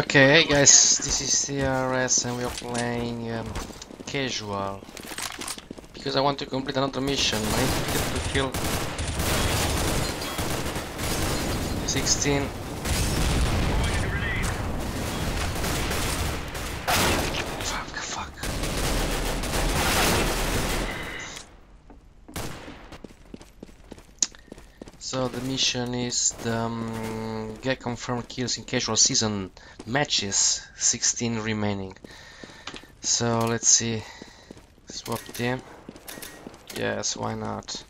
Okay, hey guys, this is TRS and we are playing casual because I want to complete another mission. I need to kill 16. Fuck. So the mission is the get confirmed kills in casual season matches, 16 remaining. So let's see. Swap team. Yes, why not?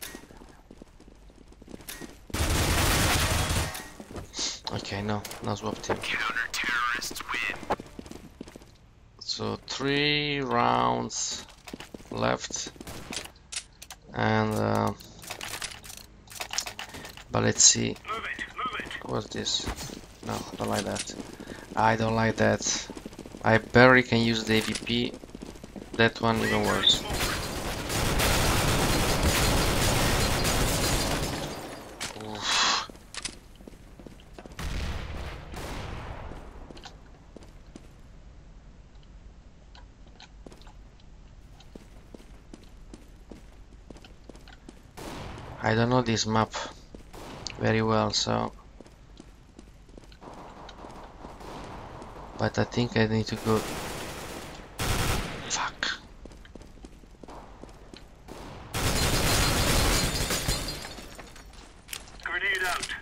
Okay, no swap team. Counter-terrorists win. So 3 rounds left, and but let's see. Move it. What's this? No, don't like that. I don't like that. I barely can use the AVP. That one even worse. I don't know this map very well, so but I think I need to go. Fuck. Grenade out.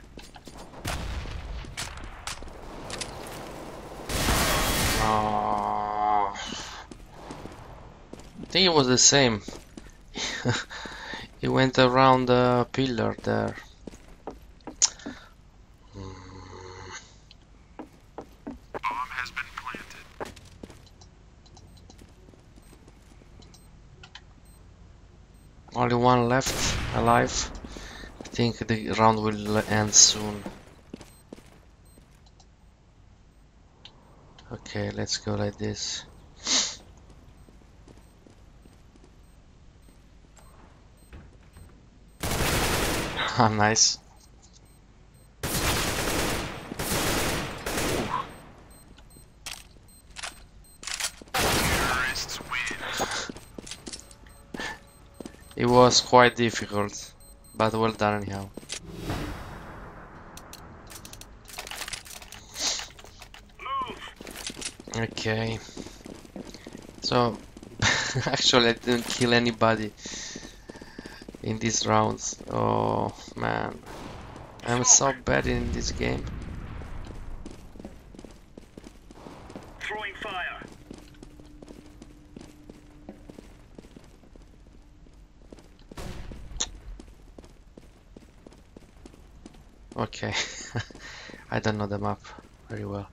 Oh. I think it was the same. He went around the pillar there. Bomb has been planted. Only one left alive. I think the round will end soon. Okay, let's go like this. Ah, nice. Terrorists win. It was quite difficult, but well done anyhow. Okay. So, actually I didn't kill anybody in these rounds. Oh man, I'm so bad in this game. Throwing fire. Okay. I don't know the map very well.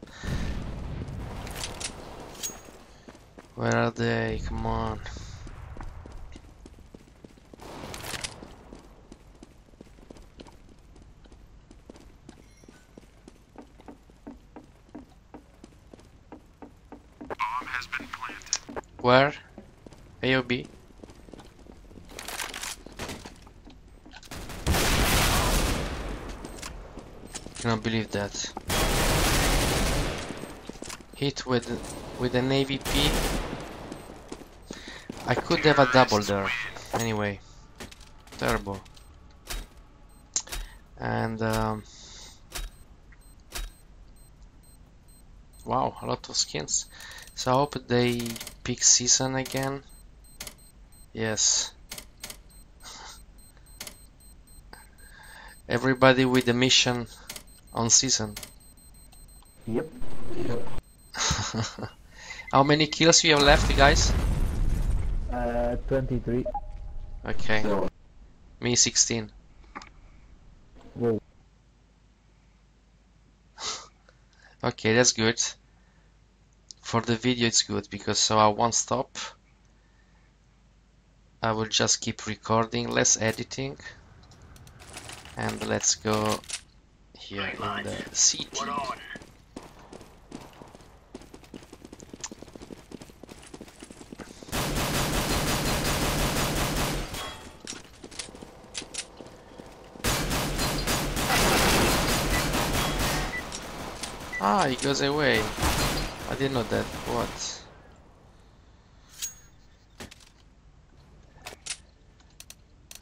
Where are they? Come on. Where? A or B? Cannot believe that. Hit with an AVP. I could have a double there. Anyway, terrible. And wow, a lot of skins. So I hope they pick season again. Yes. Everybody with the mission on season. Yep. How many kills you have left, guys? 23. Okay. No. Me 16. Whoa. Okay, that's good. For the video it's good because so I won't stop. I will just keep recording, less editing, and let's go here in the city. Ah, he goes away. I didn't know that. What?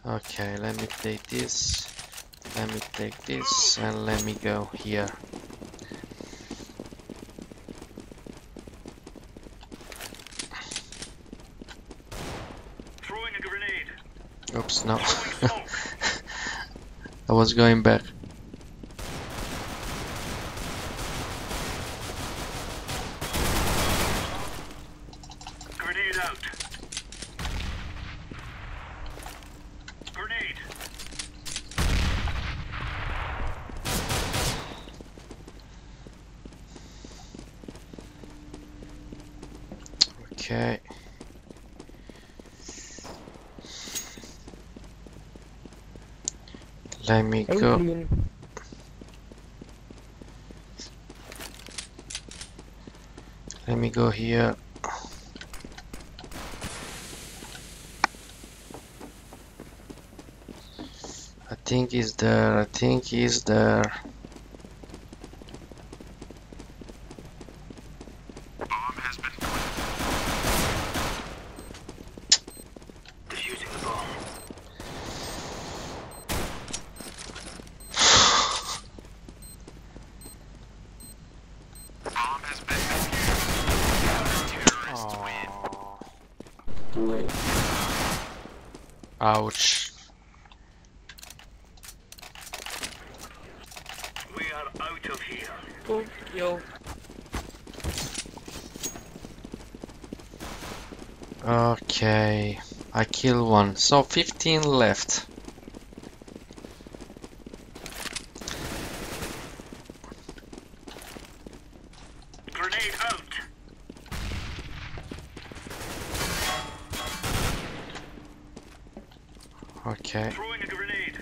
Okay, let me take this, let me take this, and let me go here. Throwing a grenade. Oops, no. I was going back. Grenade out. Grenade. Okay. Let me go. Let me go here. I think he's there. I think he's there. Ouch. We are out of here. Oh, yo. Okay, I killed one. So 15 left. Grenade out. Okay. Throwing a grenade.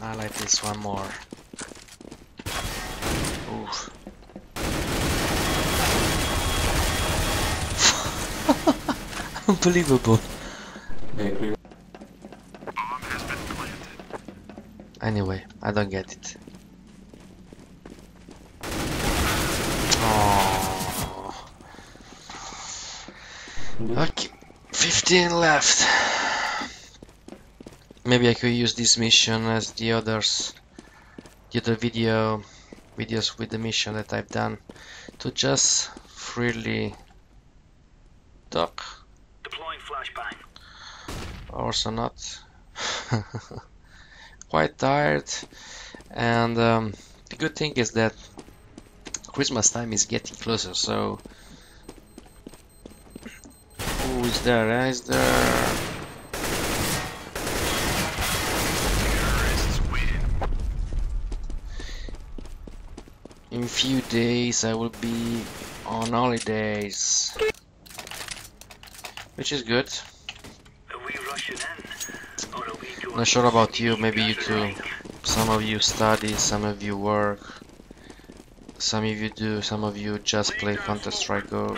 I like this one more. Oof. Unbelievable. Maybe. Anyway, I don't get it. Oh. Okay, 15 left. Maybe I could use this mission as the others, the other videos with the mission that I've done, to just freely talk. Deploying flashbang. Also not. Quite tired, and the good thing is that Christmas time is getting closer, so who is there? Is there? Terrorists win. In few days I will be on holidays, which is good. Are we rushing in? Not sure about you, maybe you too. Some of you study, some of you work, some of you do, some of you just play Counter-Strike. Go.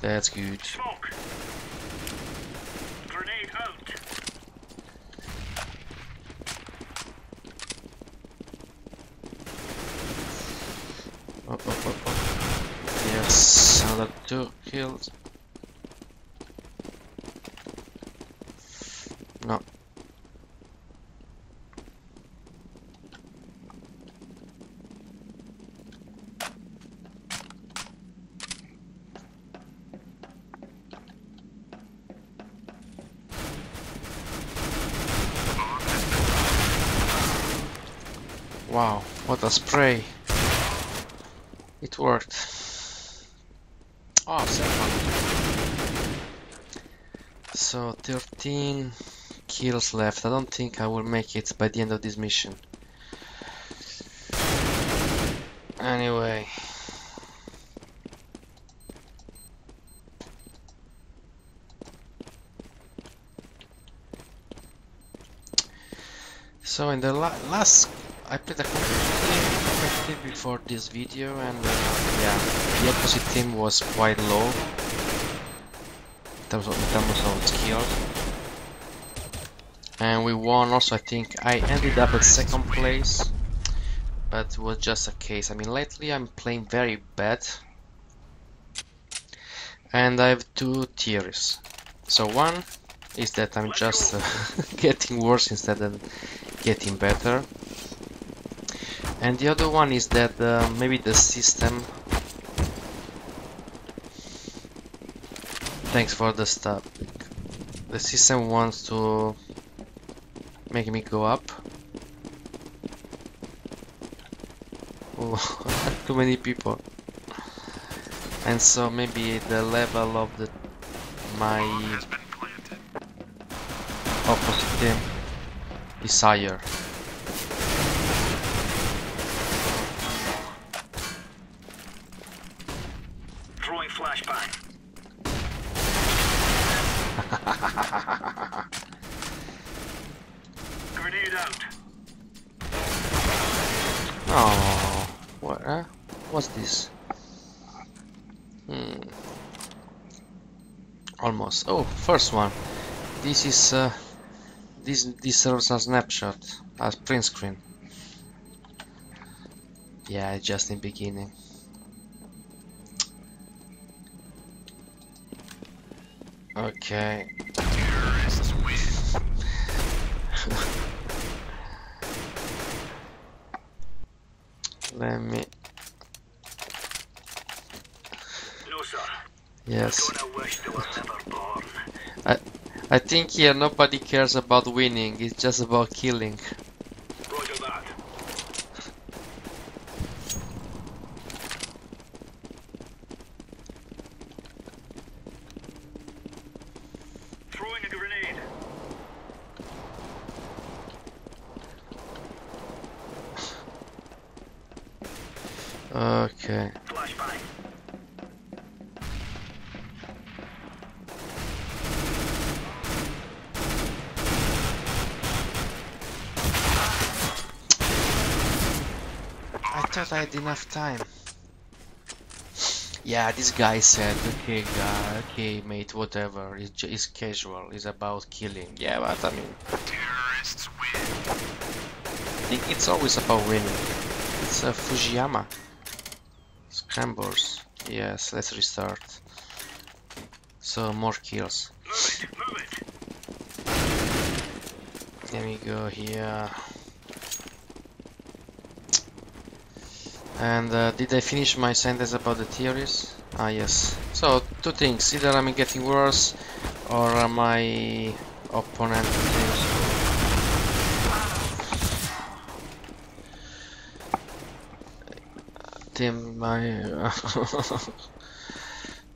That's good. Up, up, up, up. Yes, another 2 kills. No. Wow, what a spray. It worked. Oh, 7. So 13 kills left. I don't think I will make it by the end of this mission. Anyway. So in the last, I played a completely active before this video, and yeah, the opposite team was quite low in terms of skills, and we won. Also, I think I ended up at second place, but it was just a case. I mean, lately I'm playing very bad, and I have two theories. So one is that I'm just getting worse instead of getting better, and the other one is that maybe the system. Thanks for the stop. The system wants to make me go up. Oh, too many people. And so maybe the level of the my opposite team is higher. Throwing flashbang. Grenade out. Oh, what? Huh? What's this? Almost. Oh, first one. This is this deserves a snapshot, a print screen. Yeah, just in beginning. Okay. Terrorists win. Let me. No, sir. Yes. I think here nobody cares about winning, it's just about killing. Roger that. Throwing a grenade. Okay. I had enough time. Yeah, this guy said, okay, guy, okay, mate, whatever. It's casual. It's about killing. Yeah, but I mean, terrorists win. I think it's always about winning. It's a Fujiyama. Scrambles. Yes, let's restart. So more kills. Move it, move it. Let me go here. And did I finish my sentence about the theories? Ah, yes. So, two things. Either I'm getting worse, or my opponent is...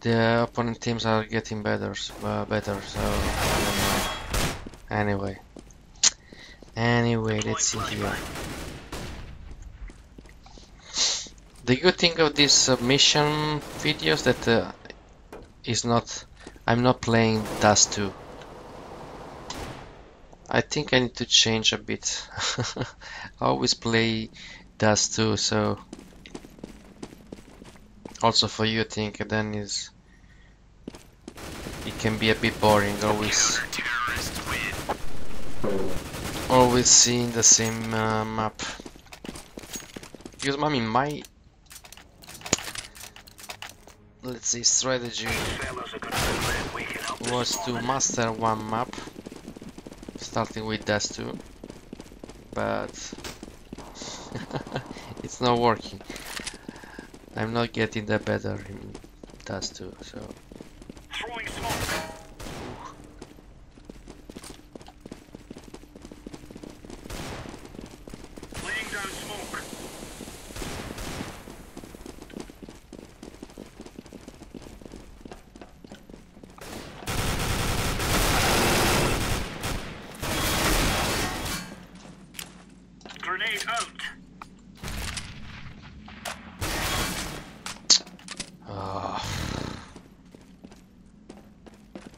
the opponent teams are getting better, so... Anyway. Anyway, let's see here. The good thing of these mission videos that I'm not playing Dust 2. I think I need to change a bit. I always play Dust 2, so also for you, I think then it can be a bit boring always seeing the same map. Because I mean my. Let's see, strategy was to master one map, starting with Dust 2, but it's not working. I'm not getting that better in Dust 2, so...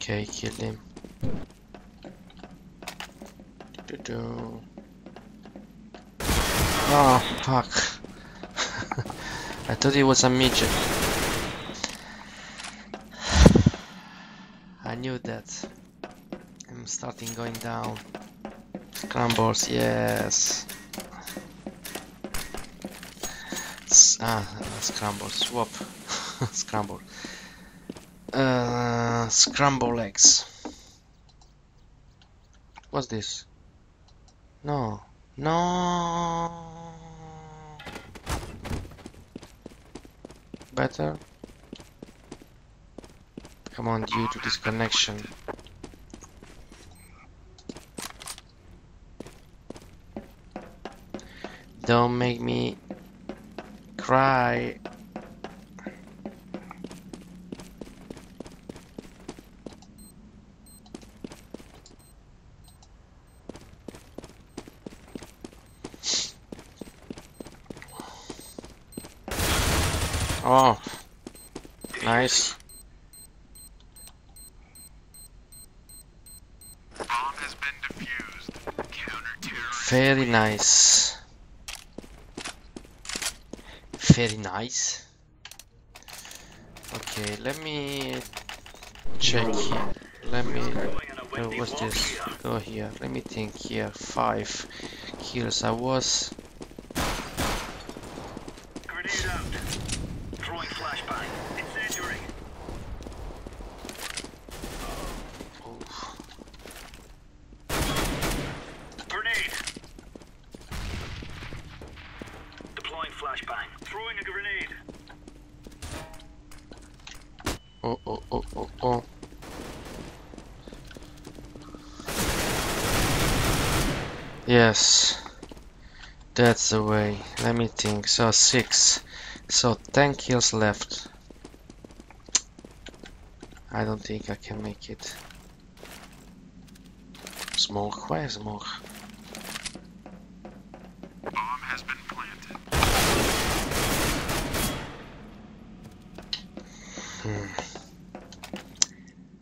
Okay, kill him. Oh, fuck. I thought he was a midget. I knew that. I'm starting going down. Scrambles, yes. Scramble, swap. Scramble. Scramble eggs. What's this? No. No. Better. Come on, due to this connection. Don't make me cry. Oh, nice. Bomb has been defused. Counter-terrorist. Very nice. Very nice. Okay, let me check here. Let me. What's this? Go here. Let me think here. 5 kills. I was. Yes, that's the way. Let me think. So 6, so 10 kills left. I don't think I can make it. Smoke, why smoke? Bomb has been planted.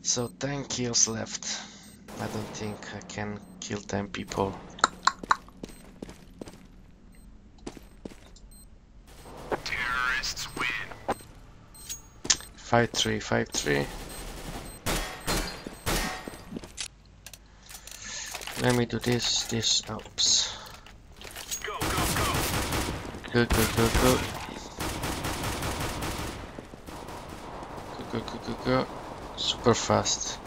So 10 kills left. I don't think I can kill 10 people. Terrorists win. 5-3, 5-3. Let me do this. This helps. Go, go, go. Good, good, good, good. Go, go, go, go, go. Super fast.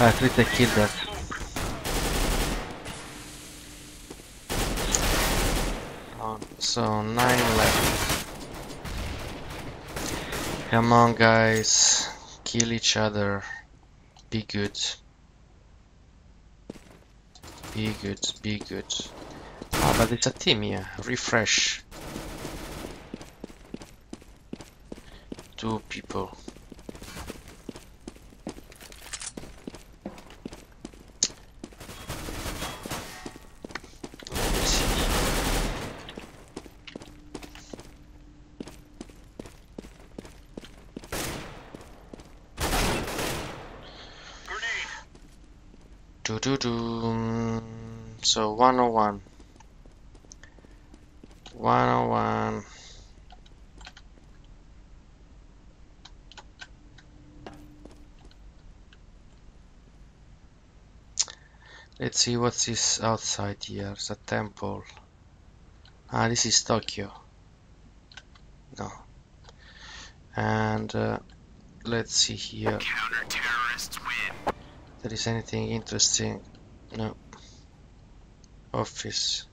At least I killed that. So 9 left. Come on, guys, kill each other. Be good. Be good. Be good. Ah, but it's a team here. Refresh. 2 people. So 101. 101. Let's see what's this outside here. It's a temple. Ah, this is Tokyo. No. And let's see here. Counter-terrorists win. There is anything interesting? No. Office.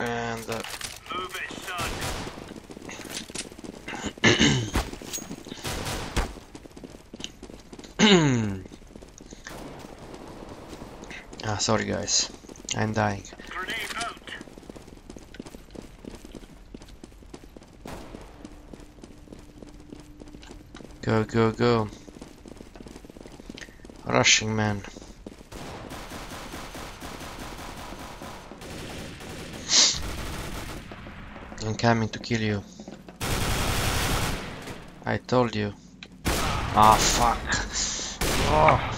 And move it, son. Ah, sorry guys, I'm dying. Grenade out. Go, go, go. Rushing man. I'm coming to kill you. I told you. Ah, fuck. Oh.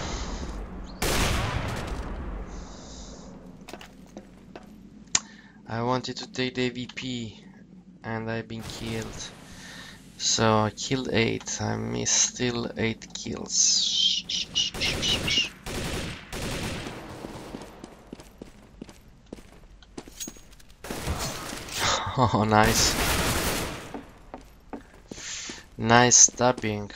I wanted to take the AVP and I've been killed. So I killed 8, I missed still 8 kills. Oh, nice. Nice stabbing.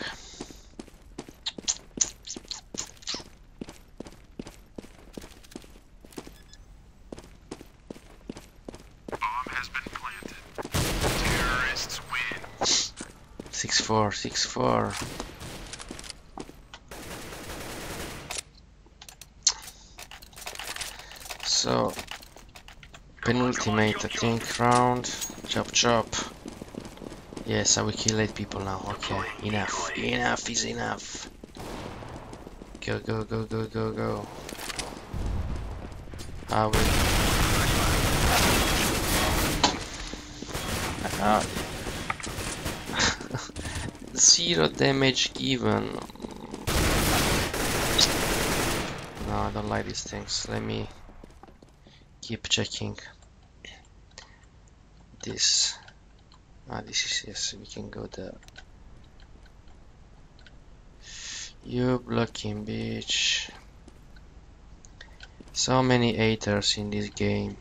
Four, 6-4. So penultimate, I think, round. Chop chop. Yes, I will kill 8 people now. Okay, enough. Enough is enough. Go go go go go go. I will. Zero damage given. No, I don't like these things. Let me keep checking this. Ah, this is, yes, we can go there. You blocking, bitch. So many haters in this game.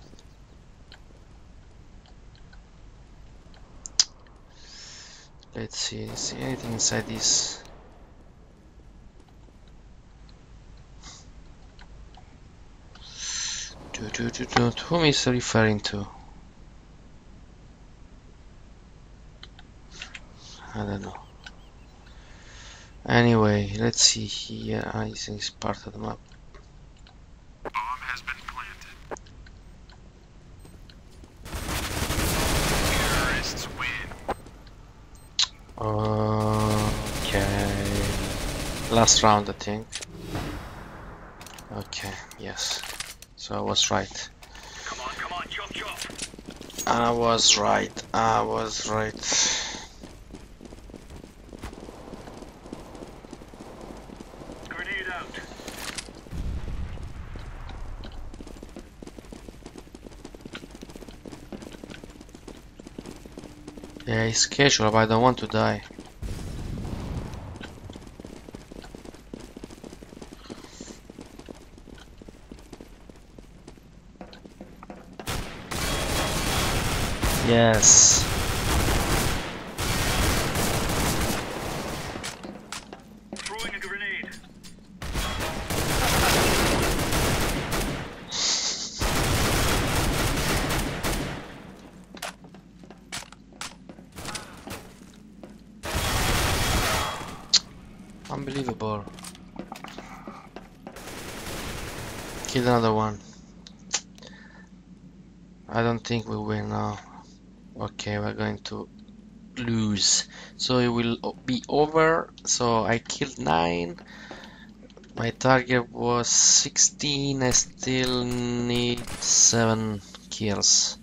Let's see, is there anything inside this? Whom is referring to? I don't know. Anyway, let's see here. I think it's part of the map. Bomb has been planted. Terrorists win. Okay, last round I think. Okay, yes, so I was right. Come on, come on, chop, chop. I was right, I was right. Grenade out. Yeah, it's casual, but I don't want to die. Yes. Throwing a grenade. Unbelievable. Kill another one. I don't think we win now. Okay, we're going to lose. So it will be over. So I killed 9. My target was 16. I still need 7 kills.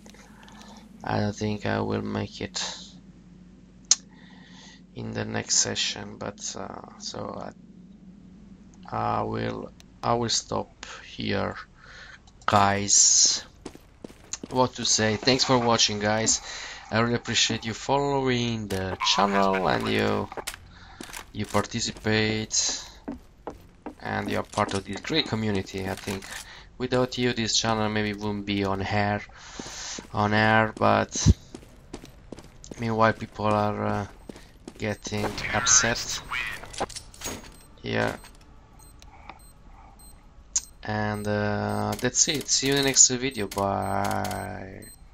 I don't think I will make it in the next session, but so I will stop here, guys. What to say. Thanks for watching, guys. I really appreciate you following the channel and you participate and you're part of this great community. I think without you this channel maybe wouldn't be on air, but meanwhile people are getting upset here. And that's it. See you in the next video. Bye.